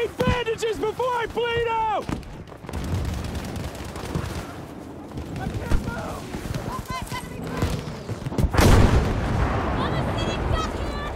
need bandages before I bleed out! I can't move! Hold back, enemy fire! Mama's sitting back here!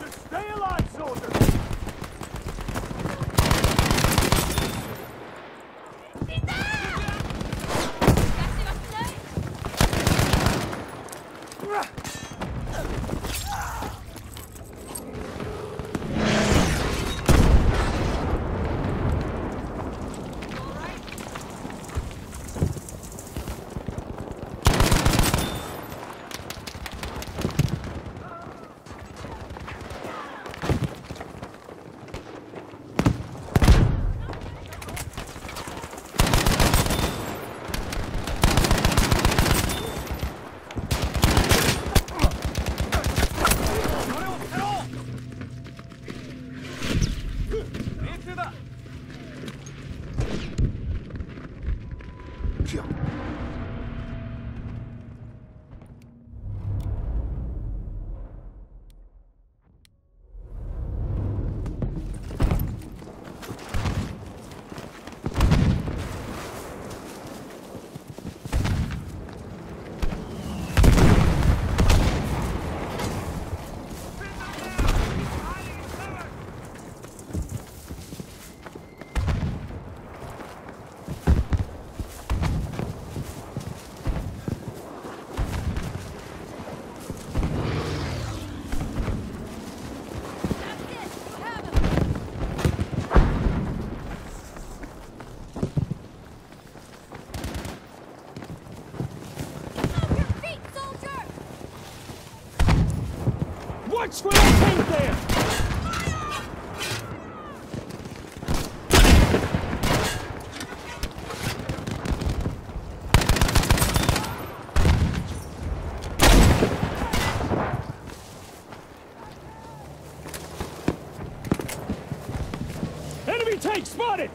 Just stay alive, soldier! Watch where I came there! Fire! Enemy tank spotted!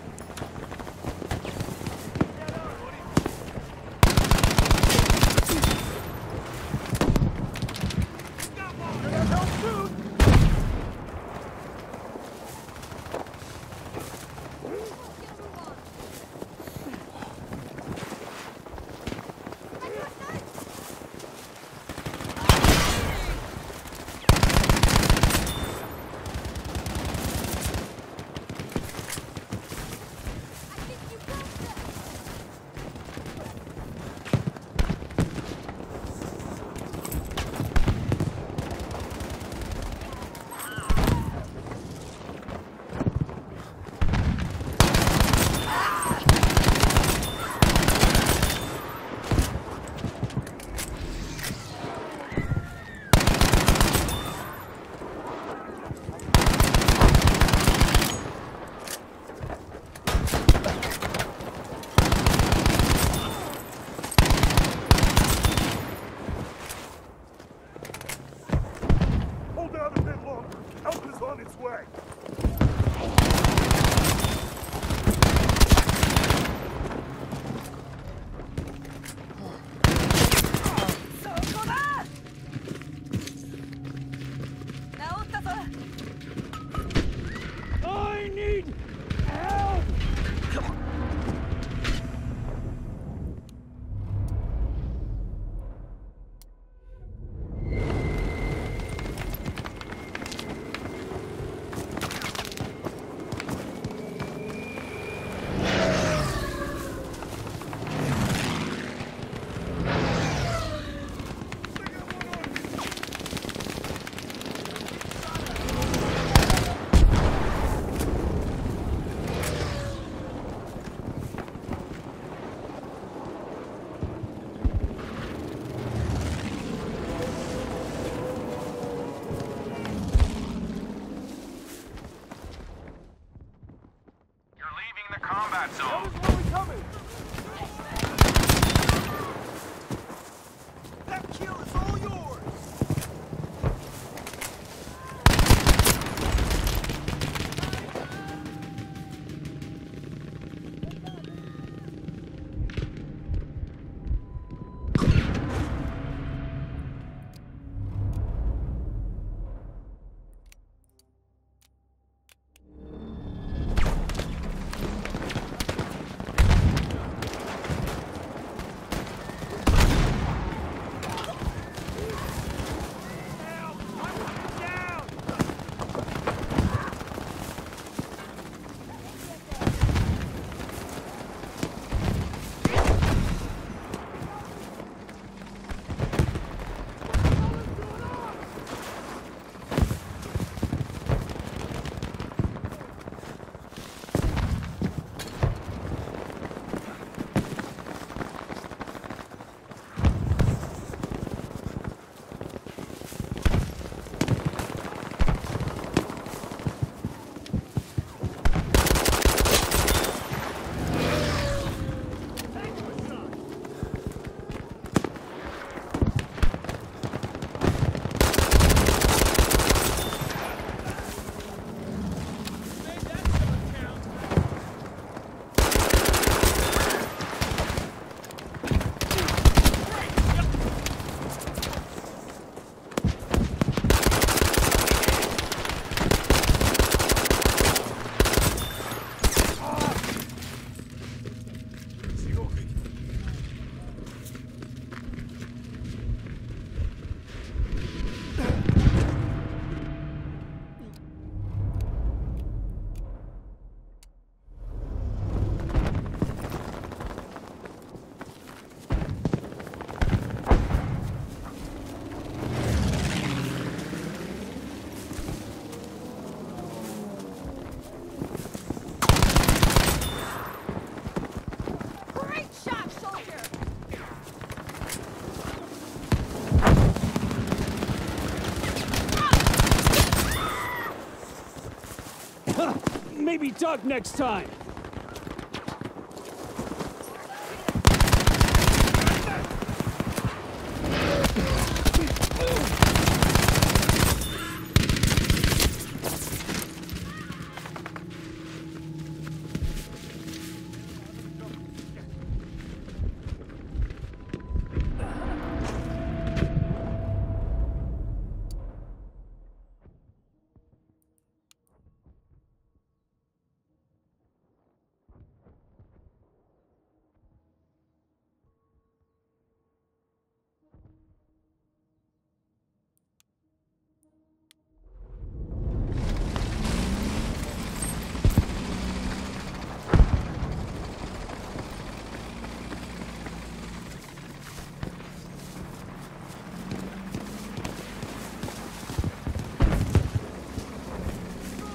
maybe talk next time.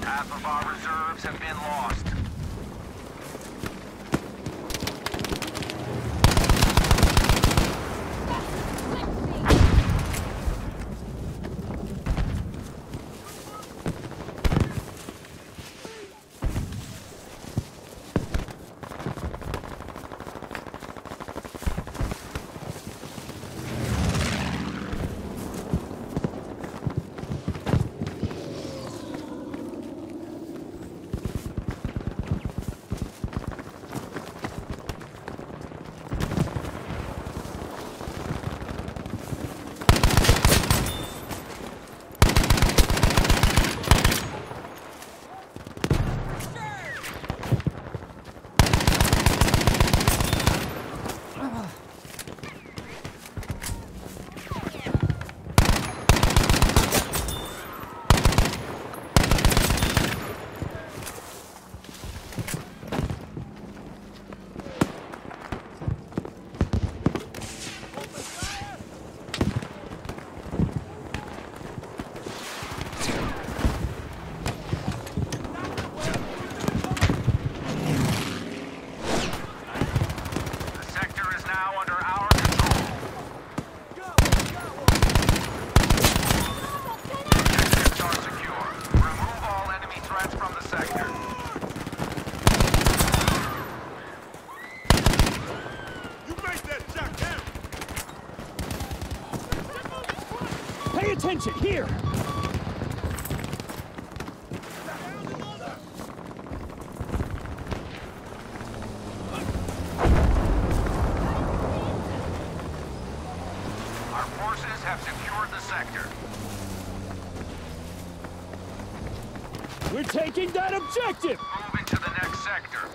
Half of our reserves have been lost. Attention here. Our forces have secured the sector. We're taking that objective. Moving to the next sector.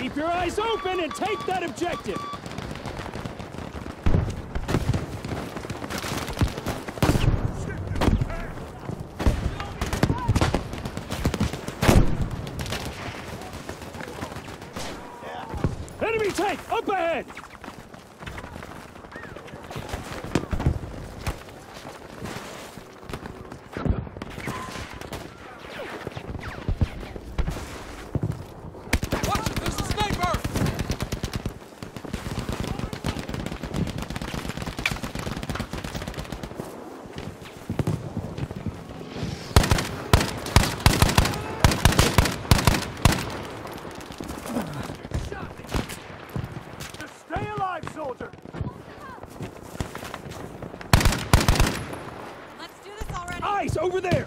Keep your eyes open and take that objective! Enemy tank up ahead! Over there!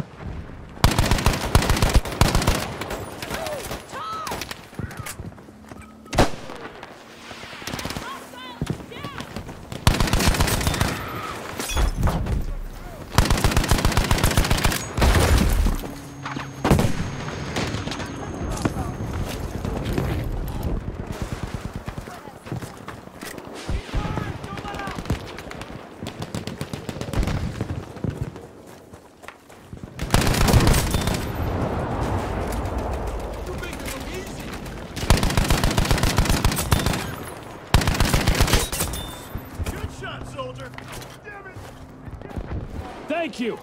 Thank you.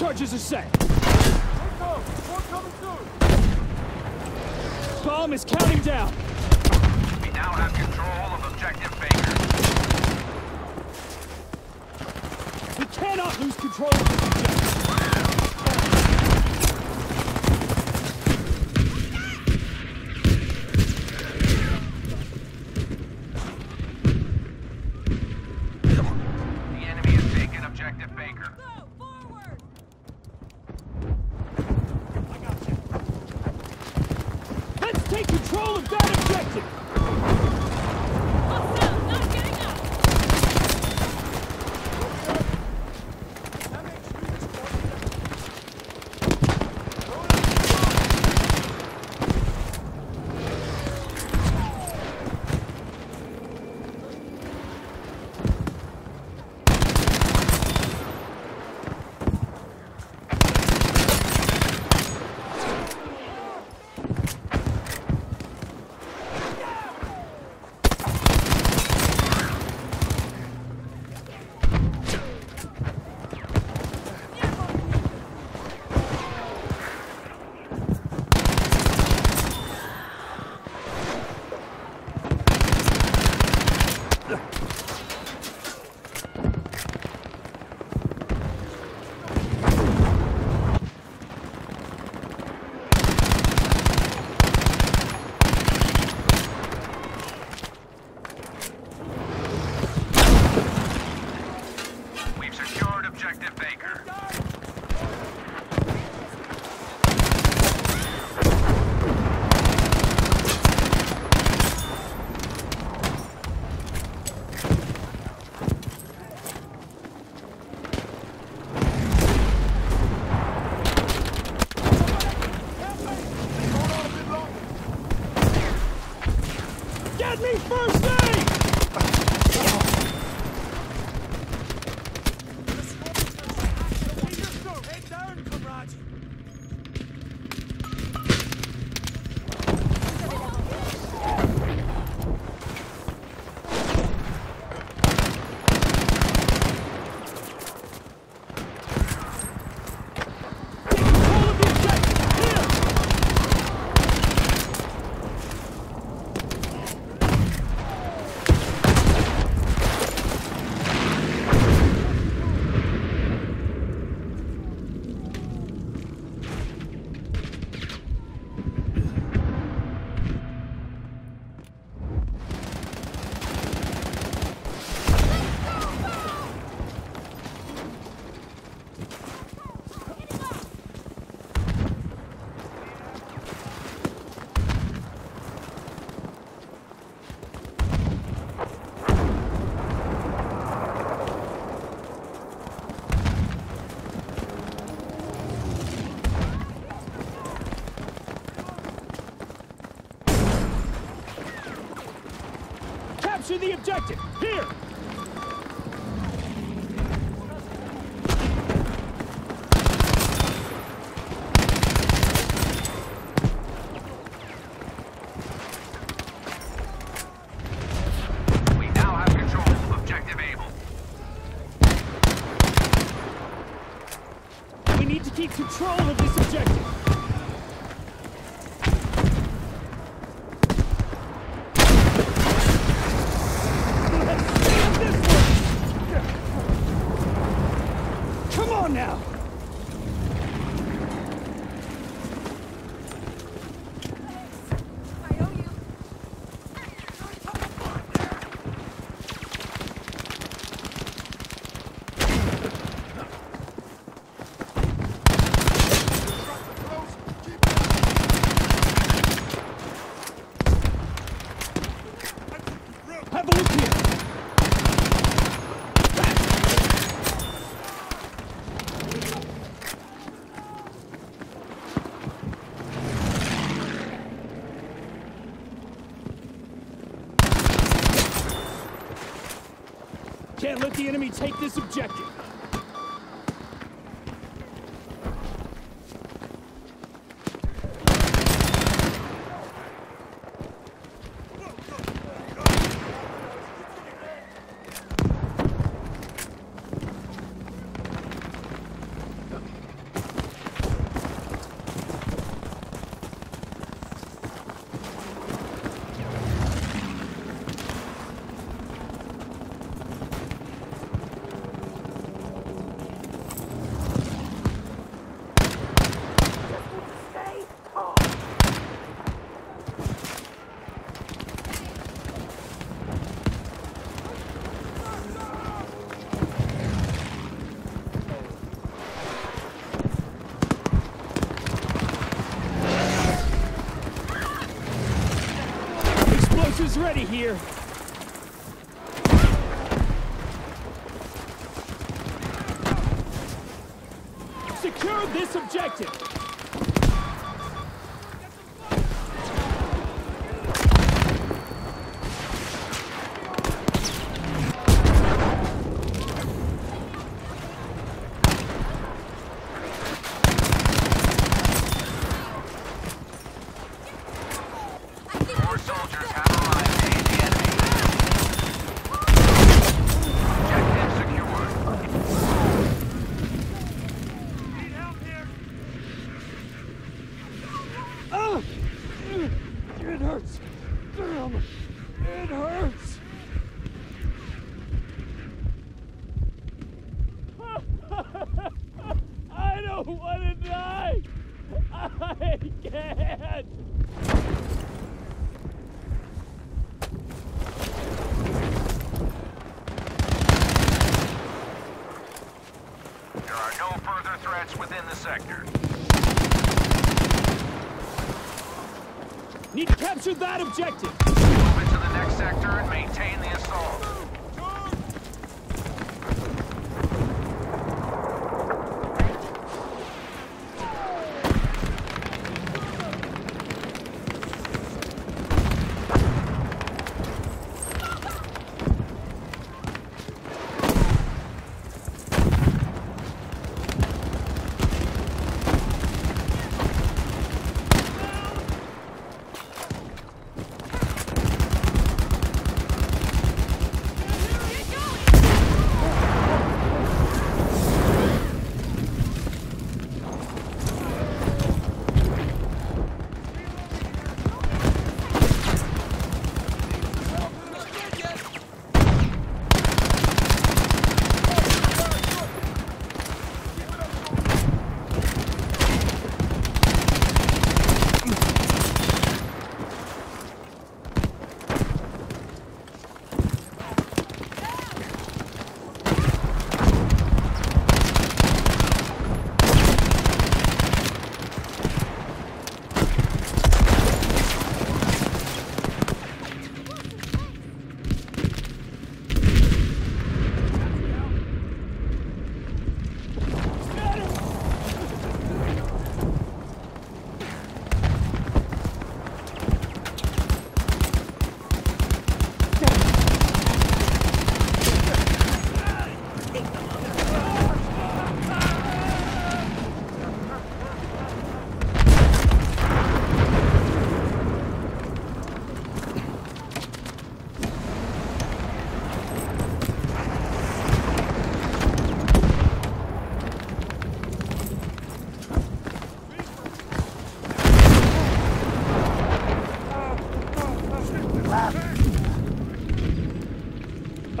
Charges are set. More coming soon. Bomb is counting down. We now have control of objective Baker. We cannot lose control of this objective. To the objective, here! Can't let the enemy take this objective. ready here. Secure this objective. It hurts. Damn. It hurts. I don't want to die. I can't. There are no further threats within the sector. Need to capture that objective! Move it to the next sector and maintain the assault.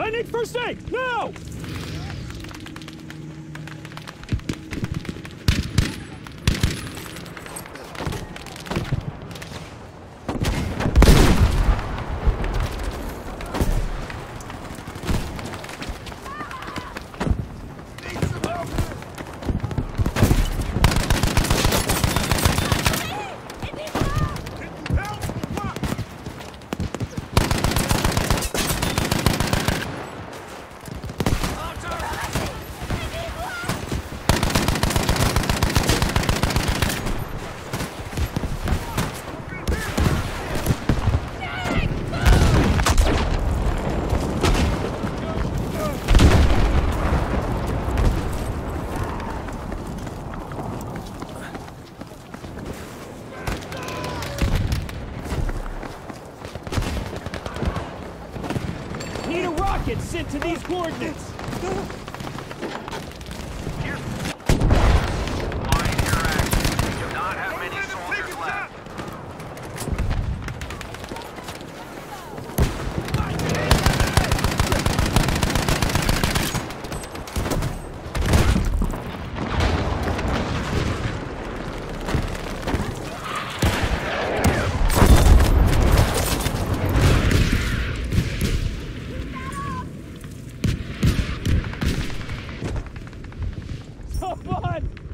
I need first aid! Now! Rockets sent to these coordinates. Here. Line interaction. We do not have many soldiers left. Come on!